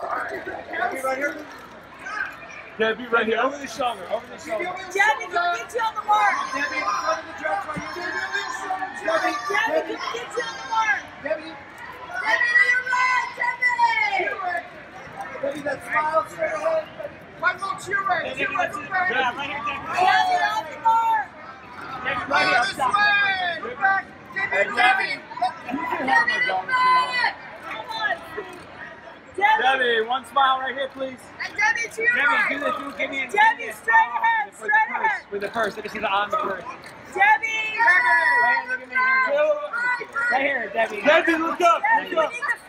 Debby right here. Debby right here. Over the shoulder. Over the shoulder. Debby, can we get you on the mark? Debby, in front of the dress right here. Debby, can we get you on the mark? Debby. Debby, to your right. Debby. Debby, that smile straight ahead. Michael, to your right. Debby, that's it. Yeah, right here, Debby. Debby, on the mark. Debby, right here. This way. Back. Debby, Debby. Debby, this way. Debby, one smile right here, please. And Debby, to your right. Debby, do the give me a Debby, straight ahead, straight ahead. With the purse, let me see the on the purse. Debby, right here, Debby. Right here, Debby. Debby, look up, look up.